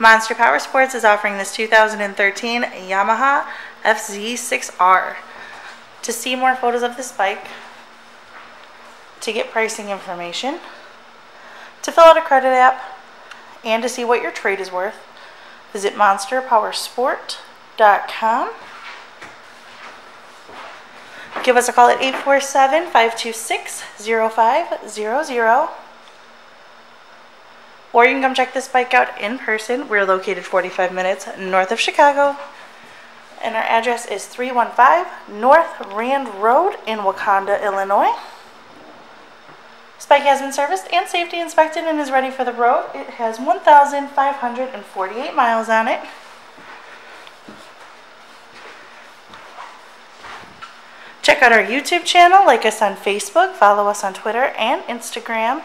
Monster Powersports is offering this 2013 Yamaha FZ6R. To see more photos of this bike, to get pricing information, to fill out a credit app, and to see what your trade is worth, visit monsterpowersport.com. Give us a call at 847-526-0500. Or you can come check this bike out in person. We're located 45 minutes north of Chicago. And our address is 315 North Rand Road in Wauconda, Illinois. This bike has been serviced and safety inspected and is ready for the road. It has 1,548 miles on it. Check out our YouTube channel, like us on Facebook, follow us on Twitter and Instagram.